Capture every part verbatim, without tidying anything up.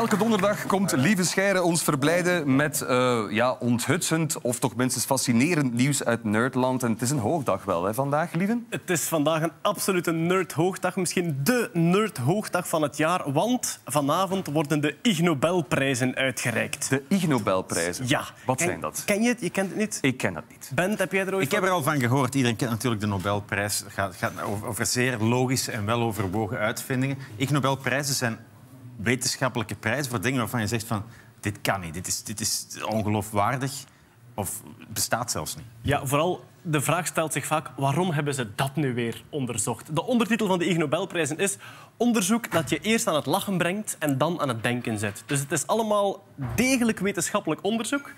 Elke donderdag komt Lieve Scheire ons verblijden met uh, ja, onthutsend of toch minstens fascinerend nieuws uit Nerdland. En het is een hoogdag wel, hè, vandaag, Lieve? Het is vandaag een absolute nerdhoogdag. Misschien dé nerdhoogdag van het jaar. Want vanavond worden de Ig Nobelprijzen uitgereikt. De Ig Nobelprijzen? Ja. Wat ken, zijn dat? Ken je het? Je kent het niet? Ik ken het niet. Bent, heb jij er ooit Ik van? heb er al van gehoord. Iedereen kent natuurlijk de Nobelprijs. Het gaat, gaat over zeer logische en weloverwogen uitvindingen. Ig Nobelprijzen zijn wetenschappelijke prijs voor dingen waarvan je zegt van dit kan niet, dit is, dit is ongeloofwaardig of bestaat zelfs niet. Ja, vooral de vraag stelt zich vaak waarom hebben ze dat nu weer onderzocht. De ondertitel van de Ig Nobelprijzen is onderzoek dat je eerst aan het lachen brengt en dan aan het denken zet. Dus het is allemaal degelijk wetenschappelijk onderzoek,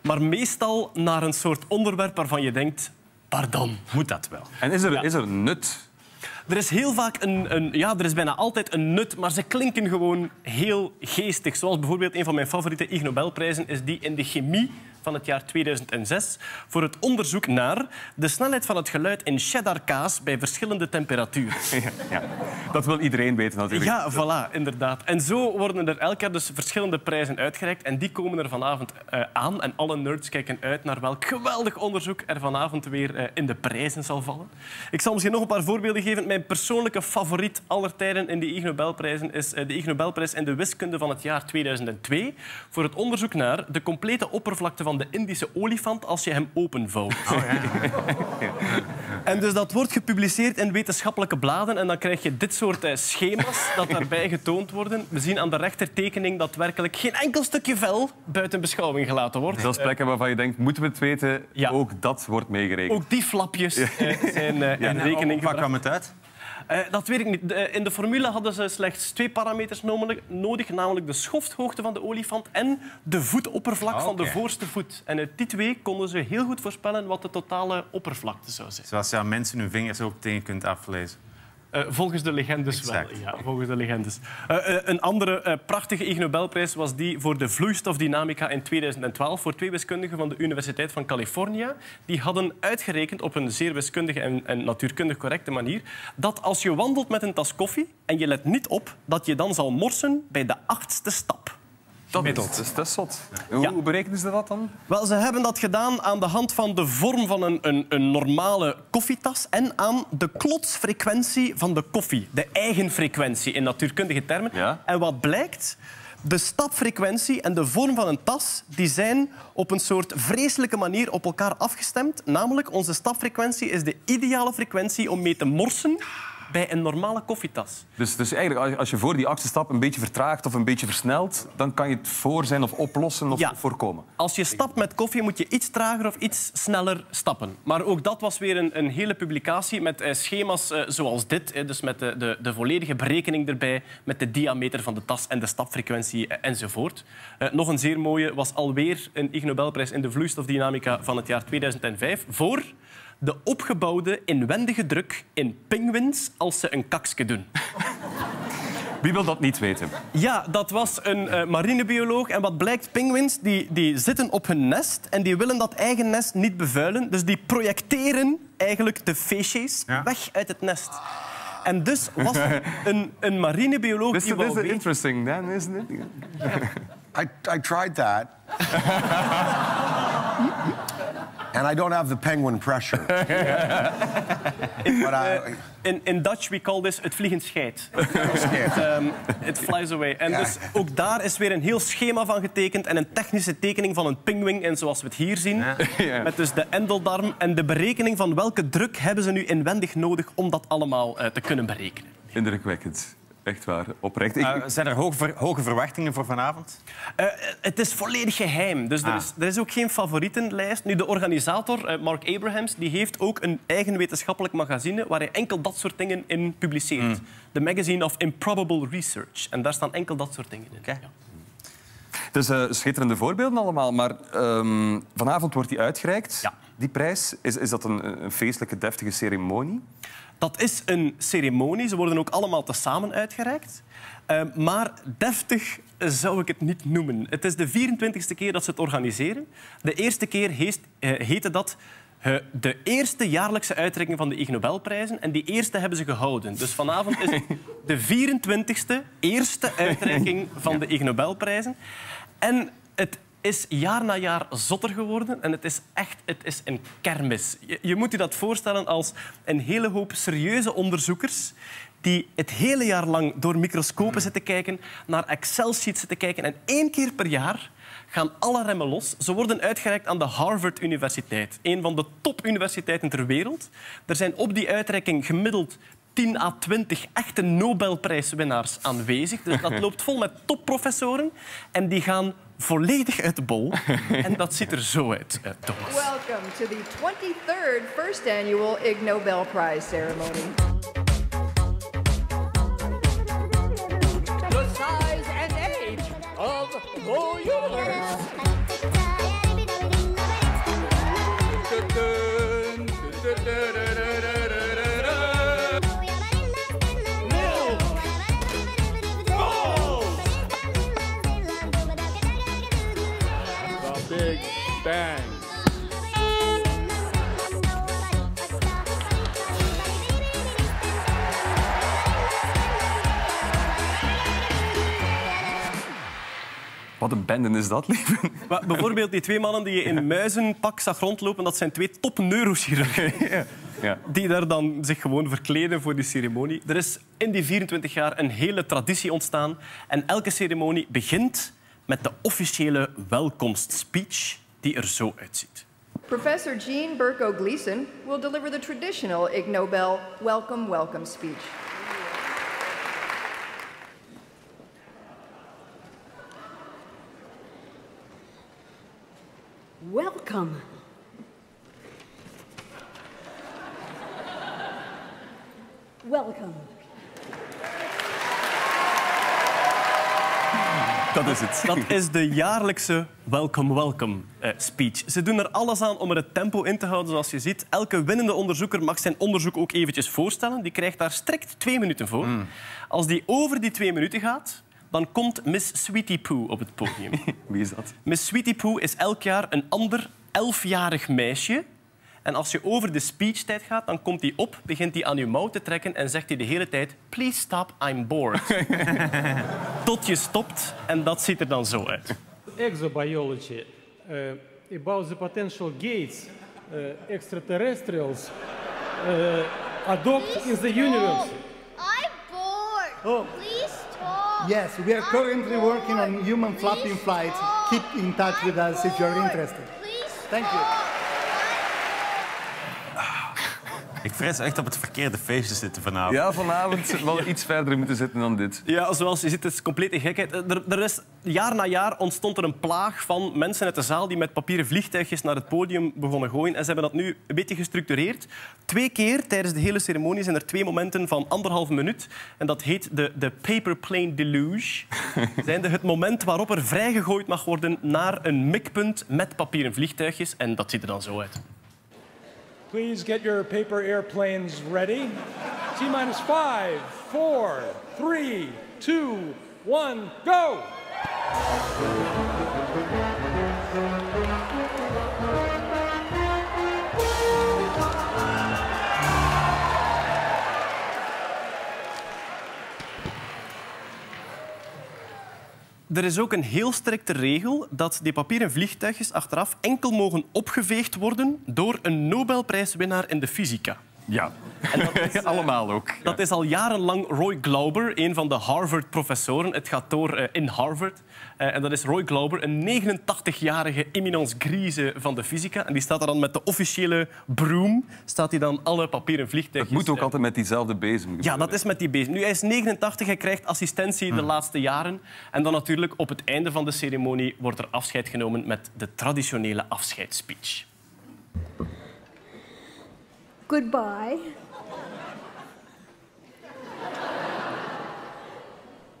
maar meestal naar een soort onderwerp waarvan je denkt pardon, moet dat wel? En is er, ja. is er nut? Er is heel vaak een, een... Ja, er is bijna altijd een nut, maar ze klinken gewoon heel geestig. Zoals bijvoorbeeld een van mijn favoriete Ig Nobelprijzen is die in de chemie van het jaar tweeduizend zes voor het onderzoek naar de snelheid van het geluid in cheddarkaas bij verschillende temperaturen. Ja, ja. Dat wil iedereen weten natuurlijk. Ja, voilà, inderdaad. En zo worden er elk jaar dus verschillende prijzen uitgereikt en die komen er vanavond uh, aan. En alle nerds kijken uit naar welk geweldig onderzoek er vanavond weer uh, in de prijzen zal vallen. Ik zal misschien nog een paar voorbeelden geven. Mijn persoonlijke favoriet aller tijden in de Ig Nobelprijzen is de Ig Nobelprijs in de wiskunde van het jaar tweeduizend twee voor het onderzoek naar de complete oppervlakte van van de Indische olifant als je hem openvouwt. Oh, ja. En dus dat wordt gepubliceerd in wetenschappelijke bladen en dan krijg je dit soort eh, schema's dat daarbij getoond worden. We zien aan de rechtertekening dat werkelijk geen enkel stukje vel buiten beschouwing gelaten wordt. Zelfs plekken waarvan je denkt, moeten we het weten? Ja. Ook dat wordt meegerekend. Ook die flapjes eh, zijn eh, ja. in rekening gebracht. Waar kwam het uit? Uh, dat weet ik niet. Uh, in de formule hadden ze slechts twee parameters nodig, namelijk de schofthoogte van de olifant en de voetoppervlak oh, okay. van de voorste voet. En uit die twee konden ze heel goed voorspellen wat de totale oppervlakte zou zijn. Zoals je aan mensen hun vingers ook tegen kunt aflezen. Uh, volgens de legendes exact. wel. Ja, volgens de legendes. Uh, uh, een andere uh, prachtige Ig Nobelprijs was die voor de vloeistofdynamica in tweeduizend twaalf voor twee wiskundigen van de Universiteit van California. Die hadden uitgerekend op een zeer wiskundige en, en natuurkundig correcte manier dat als je wandelt met een tas koffie en je let niet op, dat je dan zal morsen bij de achtste stap. Dat is, dat is, dat is zot. Hoe, ja. hoe berekenen ze dat dan? Wel, ze hebben dat gedaan aan de hand van de vorm van een, een, een normale koffietas en aan de klotsfrequentie van de koffie. De eigen frequentie in natuurkundige termen. Ja. En wat blijkt? De stapfrequentie en de vorm van een tas die zijn op een soort vreselijke manier op elkaar afgestemd. Namelijk, onze stapfrequentie is de ideale frequentie om mee te morsen bij een normale koffietas. Dus, dus eigenlijk, als je voor die achtste stap een beetje vertraagt of een beetje versnelt, dan kan je het voor zijn of oplossen of ja. voorkomen. Als je stapt met koffie, moet je iets trager of iets sneller stappen. Maar ook dat was weer een, een hele publicatie met eh, schema's eh, zoals dit. Eh, dus met de, de, de volledige berekening erbij, met de diameter van de tas en de stapfrequentie eh, enzovoort. Eh, nog een zeer mooie was alweer een Ig Nobelprijs in de vloeistofdynamica van het jaar tweeduizend vijf voor de opgebouwde inwendige druk in pinguïns als ze een kaksje doen. Wie wil dat niet weten? Ja, dat was een uh, marinebioloog. En wat blijkt, pinguïns die, die zitten op hun nest en die willen dat eigen nest niet bevuilen. Dus die projecteren eigenlijk de feces ja. weg uit het nest. En dus was een, een marinebioloog die wou weten... This is interesting, Dan, isn't it? I, I tried that. And I don't have the penguin pressure. in, uh, in, in Dutch we call this het vliegend scheid. It flies away. En dus ook daar is weer een heel schema van getekend en een technische tekening van een pinguïn, en zoals we het hier zien, yeah. met dus de endeldarm en de berekening van welke druk hebben ze nu inwendig nodig om dat allemaal uh, te kunnen berekenen. Indrukwekkend. Echt waar, oprecht. Ik... Uh, zijn er hoog ver, hoge verwachtingen voor vanavond? Uh, het is volledig geheim. Dus ah. er, is, er is ook geen favorietenlijst. Nu, de organisator, uh, Mark Abrahams, die heeft ook een eigen wetenschappelijk magazine waar hij enkel dat soort dingen in publiceert. Mm. The magazine of Improbable Research. En daar staan enkel dat soort dingen in. Okay. Ja. Dus uh, schitterende voorbeelden allemaal. Maar um, vanavond wordt die uitgereikt. Ja. Die prijs, is, is dat een, een feestelijke, deftige ceremonie? Dat is een ceremonie. Ze worden ook allemaal tezamen uitgereikt. Uh, maar deftig zou ik het niet noemen. Het is de vierentwintigste keer dat ze het organiseren. De eerste keer heest, uh, heette dat... de eerste jaarlijkse uitreiking van de Ig Nobelprijzen. En die eerste hebben ze gehouden. Dus vanavond is de vierentwintigste eerste uitreiking van de Ig Nobelprijzen. En het is jaar na jaar zotter geworden. En het is echt het is een kermis. Je, je moet je dat voorstellen als een hele hoop serieuze onderzoekers... die het hele jaar lang door microscopen zitten kijken... naar Excel-sheets zitten kijken. En één keer per jaar... gaan alle remmen los. Ze worden uitgereikt aan de Harvard Universiteit. Een van de topuniversiteiten ter wereld. Er zijn op die uitreiking gemiddeld tien à twintig echte Nobelprijswinnaars aanwezig. Dus dat loopt vol met topprofessoren. En die gaan volledig uit de bol. En dat ziet er zo uit, uh, Thomas. Welcome to the twenty-third first annual Ig Nobel Prize ceremony. Oh, jongens! The Big Bang. Wat een bende is dat, lieve. Maar bijvoorbeeld die twee mannen die je in een muizenpak zag rondlopen... dat zijn twee top-neurochirurgen. Ja. Die daar dan zich gewoon verkleden voor die ceremonie. Er is in die vierentwintig jaar een hele traditie ontstaan. En elke ceremonie begint met de officiële welkomstspeech die er zo uitziet. Professor Jean Burko Gleeson will deliver the traditional Ig Nobel welcome, welcome speech. Welcome. Welcome. Dat is het. Dat is de jaarlijkse welcome, welcome uh, speech. Ze doen er alles aan om er het tempo in te houden, zoals je ziet. Elke winnende onderzoeker mag zijn onderzoek ook eventjes voorstellen. Die krijgt daar strikt twee minuten voor. Mm. Als die over die twee minuten gaat... dan komt Miss Sweetie Poo op het podium. Wie is dat? Miss Sweetie Poo is elk jaar een ander elfjarig meisje. En als je over de speechtijd gaat, dan komt hij op, begint hij aan je mouw te trekken en zegt hij de hele tijd... Please stop, I'm bored. Tot je stopt en dat ziet er dan zo uit. Exobiology, uh, about the potential gates, uh, extraterrestrials, uh, adopt in the universe. I'm bored. Please stop. Yes, we are currently working on human flapping flights. Keep in touch with us if you're interested. Thank you. Ik vrees echt op het verkeerde feestje zitten vanavond. Ja, vanavond wel iets verder moeten zitten dan dit. Ja, zoals je ziet, het is complete gekheid. Er, er is, jaar na jaar ontstond er een plaag van mensen uit de zaal die met papieren vliegtuigjes naar het podium begonnen gooien. En ze hebben dat nu een beetje gestructureerd. Twee keer tijdens de hele ceremonie zijn er twee momenten van anderhalve minuut. En dat heet de, de paper plane deluge. Zijnde het moment waarop er vrijgegooid mag worden naar een mikpunt met papieren vliegtuigjes. En dat ziet er dan zo uit. Please get your paper airplanes ready. T minus five, four, three, two, one, go! Er is ook een heel strikte regel dat die papieren vliegtuigjes achteraf enkel mogen opgeveegd worden door een Nobelprijswinnaar in de fysica. Ja, en dat is, allemaal ook. Ja. Dat is al jarenlang Roy Glauber, een van de Harvard-professoren. Het gaat door uh, in Harvard. Uh, en dat is Roy Glauber, een negenentachtigjarige eminence grise van de fysica. En die staat er dan met de officiële broom, staat hij dan alle papieren vliegtuigjes... Het moet ook altijd met diezelfde bezem gebeuren. Ja, dat is met die bezem. Nu, hij is negenentachtig, hij krijgt assistentie de laatste jaren. En dan natuurlijk, op het einde van de ceremonie wordt er afscheid genomen met de traditionele afscheidsspeech. Goodbye.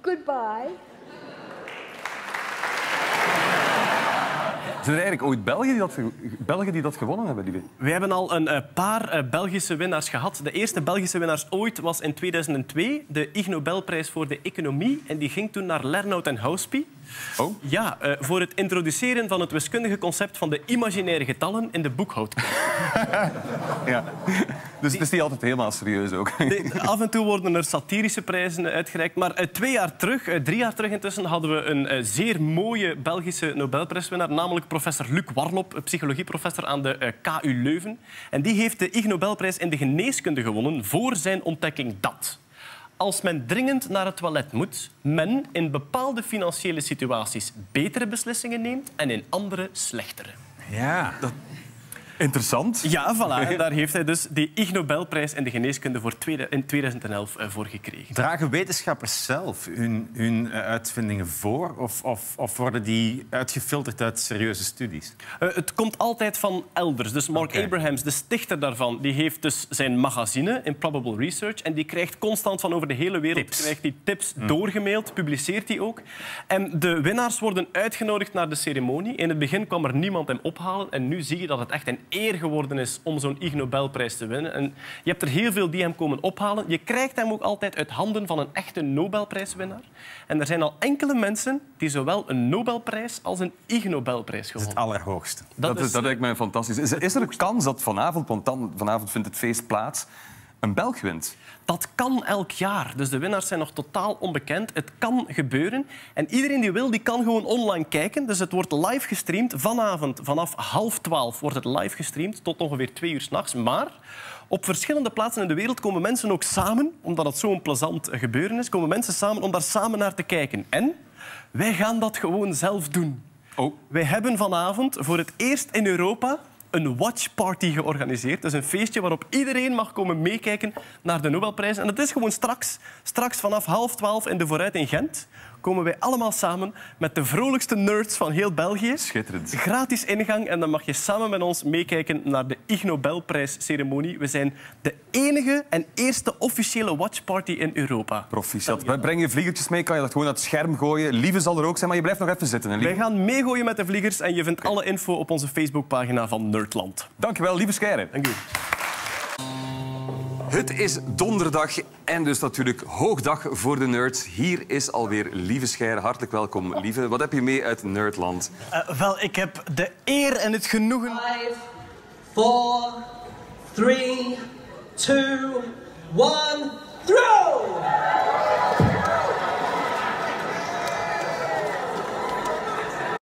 Goodbye. Zijn er eigenlijk ooit Belgen die dat, Belgen die dat gewonnen hebben, Lieve? We hebben al een uh, paar uh, Belgische winnaars gehad. De eerste Belgische winnaars ooit was in tweeduizend twee de Ig Nobel Prize voor de economie. En die ging toen naar Lernout en Hauspie. Oh? Ja, uh, voor het introduceren van het wiskundige concept van de imaginaire getallen in de boekhoudkunde. Ja. Dus het is niet altijd helemaal serieus ook. De, af en toe worden er satirische prijzen uitgereikt. Maar uh, twee jaar terug, uh, drie jaar terug intussen, hadden we een uh, zeer mooie Belgische Nobelprijswinnaar, namelijk professor Luc Warlop, psychologieprofessor aan de uh, K U Leuven. En die heeft de Ig Nobelprijs in de geneeskunde gewonnen voor zijn ontdekking dat als men dringend naar het toilet moet, men in bepaalde financiële situaties betere beslissingen neemt en in andere slechtere. Ja, dat... interessant. Ja, voilà. En daar heeft hij dus de Ig Nobelprijs in de geneeskunde voor in tweeduizend elf voor gekregen. Dragen wetenschappers zelf hun, hun uitvindingen voor of, of, of worden die uitgefilterd uit serieuze studies? Uh, het komt altijd van elders. Dus Mark okay. Abrahams, de stichter daarvan, die heeft dus zijn magazine Improbable Research en die krijgt constant van over de hele wereld tips, krijgt die tips mm. doorgemaild, publiceert die ook. En de winnaars worden uitgenodigd naar de ceremonie. In het begin kwam er niemand hem ophalen en nu zie je dat het echt een eer geworden is om zo'n Ig Nobelprijs te winnen. En je hebt er heel veel die hem komen ophalen. Je krijgt hem ook altijd uit handen van een echte Nobelprijswinnaar. En er zijn al enkele mensen die zowel een Nobelprijs als een Ig Nobelprijs gewonnen. Dat is het allerhoogste. Dat, dat, is, dat lijkt mij fantastisch. Is, is er een kans dat vanavond, want dan, vanavond vindt het feest plaats, een Belg wint? Dat kan elk jaar. Dus de winnaars zijn nog totaal onbekend. Het kan gebeuren. En iedereen die wil, die kan gewoon online kijken. Dus het wordt live gestreamd. Vanavond, vanaf half twaalf, wordt het live gestreamd tot ongeveer twee uur 's nachts. Maar op verschillende plaatsen in de wereld komen mensen ook samen, omdat het zo'n plezant gebeuren is, komen mensen samen om daar samen naar te kijken. En wij gaan dat gewoon zelf doen. Oh. Wij hebben vanavond voor het eerst in Europa een watchparty georganiseerd. Dus een feestje waarop iedereen mag komen meekijken naar de Nobelprijs. En dat is gewoon straks. Straks vanaf half twaalf in de Vooruit in Gent komen wij allemaal samen met de vrolijkste nerds van heel België. Schitterend. Gratis ingang en dan mag je samen met ons meekijken naar de Ig Nobelprijsceremonie. We zijn de enige en eerste officiële watchparty in Europa. Proficiat. Ja. Breng je vliegertjes mee, kan je dat gewoon uit het scherm gooien. Lieve zal er ook zijn, maar je blijft nog even zitten. Hè, Lieve? Wij gaan meegooien met de vliegers en je vindt alle info op onze Facebookpagina van Nerdland. Dankjewel, Lieve Scheire. Dank u. Het is donderdag en dus natuurlijk hoogdag voor de nerds. Hier is alweer Lieve Scheire. Hartelijk welkom, Lieve. Wat heb je mee uit Nerdland? Uh, wel, ik heb de eer en het genoegen... Vijf, vier, drie, twee, één, drie!